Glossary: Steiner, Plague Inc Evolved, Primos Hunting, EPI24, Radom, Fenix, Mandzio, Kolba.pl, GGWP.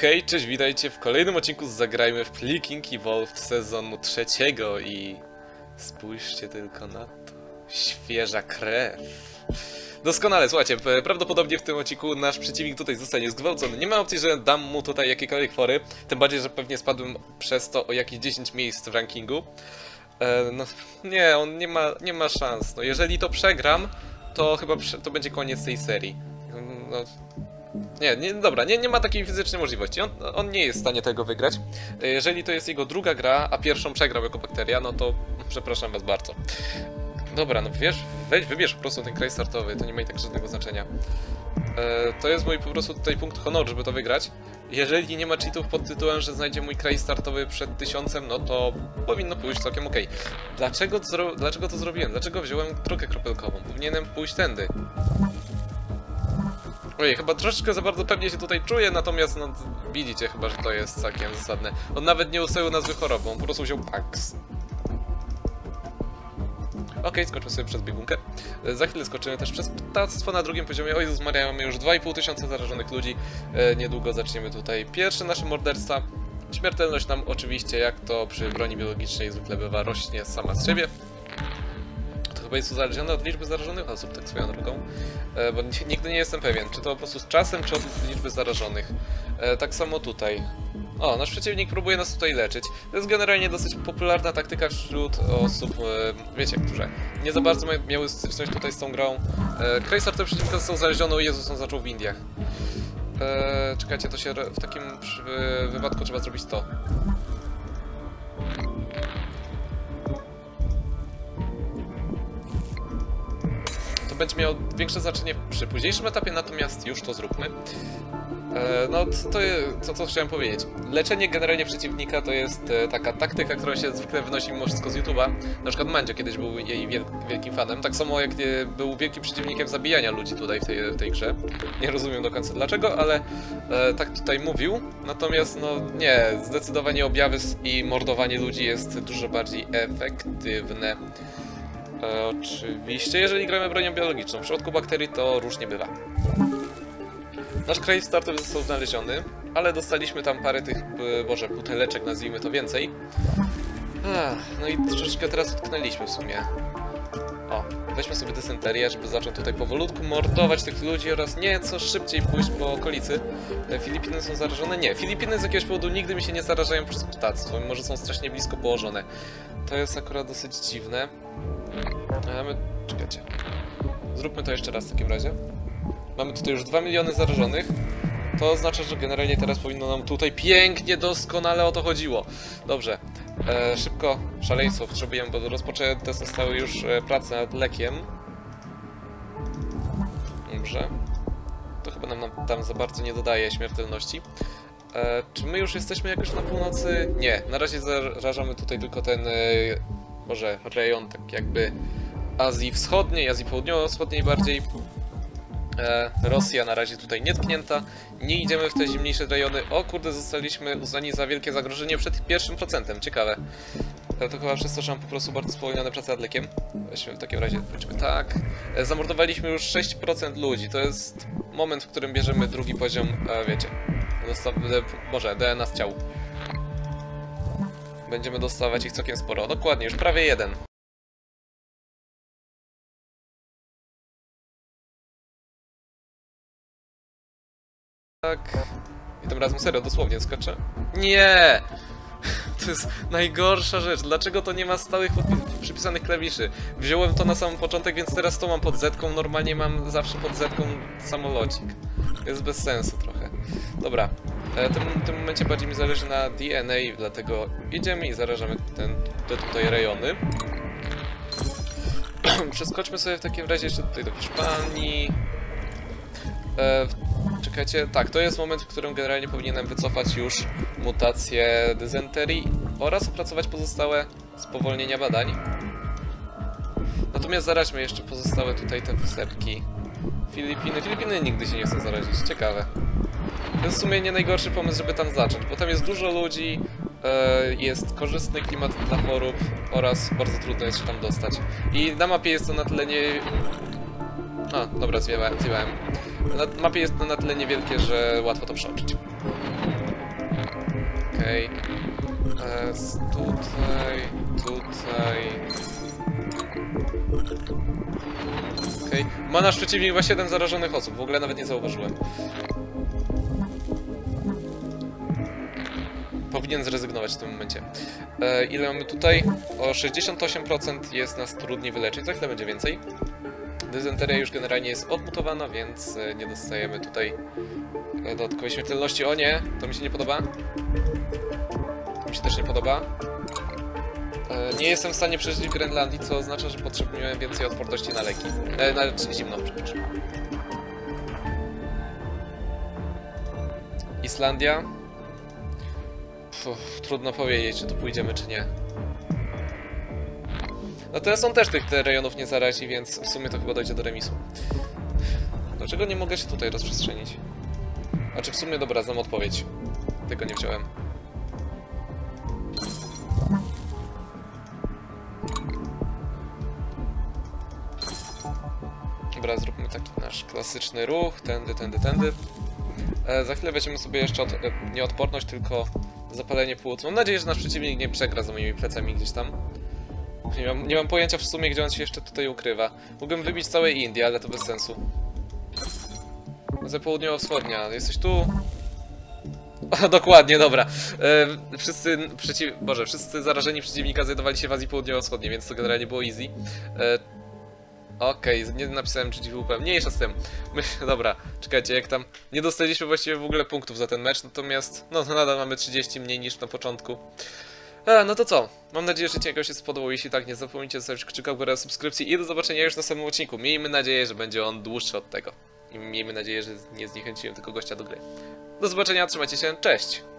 Hej, cześć, witajcie w kolejnym odcinku z Zagrajmy w Plague Inc Evolved sezonu 3 i spójrzcie tylko na to, świeża krew. Doskonale, słuchajcie, prawdopodobnie w tym odcinku nasz przeciwnik tutaj zostanie zgwałcony. Nie ma opcji, że dam mu tutaj jakiekolwiek fory, tym bardziej, że pewnie spadłem przez to o jakieś 10 miejsc w rankingu. No, nie, on nie ma szans. No, jeżeli to przegram, to chyba to będzie koniec tej serii. No, nie ma takiej fizycznej możliwości. On nie jest w stanie tego wygrać. Jeżeli to jest jego druga gra, a pierwszą przegrał jako bakteria, no to przepraszam was bardzo. Dobra, no wiesz, wybierz po prostu ten kraj startowy, to nie ma i tak żadnego znaczenia. To jest mój po prostu tutaj punkt honoru, żeby to wygrać. Jeżeli nie ma cheatów pod tytułem, że znajdzie mój kraj startowy przed 1000, no to powinno pójść całkiem okej. Dlaczego to zrobiłem? Dlaczego wziąłem drogę kropelkową? Powinienem pójść tędy. Ojej, chyba troszeczkę za bardzo pewnie się tutaj czuję, natomiast no, widzicie chyba, że to jest całkiem zasadne. On nawet nie ustawił nazwy chorobą, on po prostu wziął Pax. Okej, skoczymy sobie przez biegunkę. Za chwilę skoczymy też przez ptactwo na drugim poziomie. O Jezus Maria, mamy już 2500 zarażonych ludzi. Niedługo zaczniemy tutaj pierwsze nasze morderstwa. Śmiertelność nam oczywiście, jak to przy broni biologicznej zwykle bywa, rośnie sama z siebie. To chyba jest uzależnione od liczby zarażonych osób, tak swoją drogą. Bo nigdy nie jestem pewien, czy to po prostu z czasem, czy od liczby zarażonych. Tak samo tutaj. O, nasz przeciwnik próbuje nas tutaj leczyć. To jest generalnie dosyć popularna taktyka wśród osób, wiecie, które nie za bardzo miały styczność tutaj z tą grą. Kraj startowy przeciwnika został znaleziony, o Jezus, on zaczął w Indiach. Czekajcie, to się w takim wypadku trzeba zrobić to. To będzie miało większe znaczenie przy późniejszym etapie, natomiast już to zróbmy. No, co chciałem powiedzieć. Leczenie generalnie przeciwnika to jest taka taktyka, która się zwykle wynosi mimo wszystko z YouTube'a. Na przykład Mandzio kiedyś był jej wielkim fanem, tak samo jak był wielkim przeciwnikiem zabijania ludzi tutaj w tej grze. Nie rozumiem do końca dlaczego, ale tak tutaj mówił. Natomiast no nie, zdecydowanie objawy i mordowanie ludzi jest dużo bardziej efektywne. Oczywiście, jeżeli gramy bronią biologiczną. W przypadku bakterii to różnie bywa. Nasz kraj startowy został znaleziony, ale dostaliśmy tam parę tych, boże, buteleczek, nazwijmy to więcej. No i troszeczkę teraz utknęliśmy w sumie. O, weźmy sobie dysenterię, żeby zacząć tutaj powolutku mordować tych ludzi oraz nieco szybciej pójść po okolicy. Filipiny są zarażone? Nie, Filipiny z jakiegoś powodu nigdy mi się nie zarażają przez ptactwo, mimo że są strasznie blisko położone. To jest akurat dosyć dziwne. Czekajcie. Zróbmy to jeszcze raz w takim razie. Mamy tutaj już 2 miliony zarażonych. To oznacza, że generalnie teraz powinno nam tutaj pięknie, doskonale o to chodziło. Dobrze, szybko szaleństwo potrzebujemy, bo rozpoczęte zostały już prace nad lekiem. Dobrze. To chyba nam tam za bardzo nie dodaje śmiertelności. Czy my już jesteśmy jakoś na północy? Nie, na razie zarażamy tutaj tylko ten, może rejon tak jakby Azji Wschodniej, Azji Południowo-Wschodniej bardziej. Rosja na razie tutaj nietknięta, nie idziemy w te zimniejsze rejony. O kurde, zostaliśmy uznani za wielkie zagrożenie przed 1%, ciekawe. To chyba przez to, że mam po prostu bardzo spowolnione prace nad lekiem. Weźmy w takim razie, pójdźmy tak. Zamordowaliśmy już 6% ludzi, to jest moment, w którym bierzemy drugi poziom, wiecie, może DNA z ciał. Będziemy dostawać ich całkiem sporo, dokładnie, już prawie 1. Tak. I tym razem serio, dosłownie skoczę. Nie! To jest najgorsza rzecz. Dlaczego to nie ma stałych przypisanych klawiszy? Wziąłem to na sam początek, więc teraz to mam pod zetką. Normalnie mam zawsze pod zetką samolocik. Jest bez sensu trochę. Dobra. W tym momencie bardziej mi zależy na DNA, dlatego idziemy i zarażamy te tutaj rejony. Przeskoczmy sobie w takim razie jeszcze tutaj do Hiszpanii. Czekajcie, tak, to jest moment, w którym generalnie powinienem wycofać już mutację dysenterii oraz opracować pozostałe spowolnienia badań. Natomiast zaraźmy jeszcze pozostałe tutaj te wyserki. Filipiny nigdy się nie chcą zarazić, ciekawe. To jest w sumie nie najgorszy pomysł, żeby tam zacząć, bo tam jest dużo ludzi, jest korzystny klimat dla chorób oraz bardzo trudno jest się tam dostać. I na mapie jest to na tyle nie... A, dobra, zwiewałem. Na mapie jest to na tyle niewielkie, że łatwo to przeoczyć. Okej. Tutaj... Okej. Ma nasz przeciwnik ma 7 zarażonych osób, w ogóle nawet nie zauważyłem. Powinien zrezygnować w tym momencie. Ile mamy tutaj? O 68% jest nas trudniej wyleczyć, za chwilę będzie więcej. Dysenteria już generalnie jest odmutowana, więc nie dostajemy tutaj dodatkowej śmiertelności. O nie, to mi się nie podoba. To mi się też nie podoba. Nie jestem w stanie przeżyć w Grenlandii, co oznacza, że potrzebuję więcej odporności na leki. Na zimno, przepraszam. Islandia. Puh, trudno powiedzieć, czy tu pójdziemy, czy nie. No teraz są też tych rejonów nie zarazi, więc w sumie to chyba dojdzie do remisu. Dlaczego nie mogę się tutaj rozprzestrzenić? Znaczy w sumie dobra, znam odpowiedź. Tego nie wziąłem. Dobra, zróbmy taki nasz klasyczny ruch. Tędy, tędy, tędy. Za chwilę weźmiemy sobie jeszcze nie odporność, tylko zapalenie płuc. Mam nadzieję, że nasz przeciwnik nie przegra za moimi plecami gdzieś tam. Nie mam pojęcia w sumie, gdzie on się jeszcze tutaj ukrywa. Mógłbym wybić całe Indie, ale to bez sensu. Za południowo-wschodnia. Jesteś tu? O, dokładnie, dobra. Wszyscy zarażeni przeciwnika znajdowali się w Azji Południowo-Wschodniej, więc to generalnie było easy. Okej, nie napisałem GGWP, mniejsza z tym. Dobra, czekajcie, jak tam... Nie dostaliśmy właściwie w ogóle punktów za ten mecz, natomiast... No to nadal mamy 30 mniej niż na początku. No to co? Mam nadzieję, że cię się spodobał. Jeśli tak, nie zapomnijcie zostawić kciuka w górę, subskrypcji i do zobaczenia już na samym odcinku. Miejmy nadzieję, że będzie on dłuższy od tego. I miejmy nadzieję, że nie zniechęciłem tylko gościa do gry. Do zobaczenia, trzymajcie się, cześć!